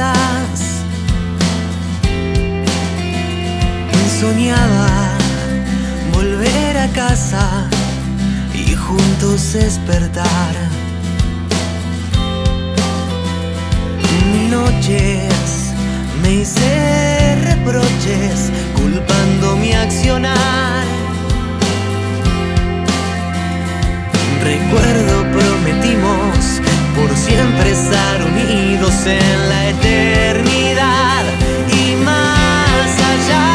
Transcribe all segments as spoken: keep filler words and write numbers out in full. quizás soñaba volver a casa y juntos despertar. Noches me hice reproches culpando mi accionar. Recuerdo, prometimos por siempre estar unidos en la eternidad y más allá.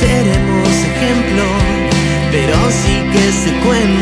Seremos ejemplo, pero sí que se cuenta.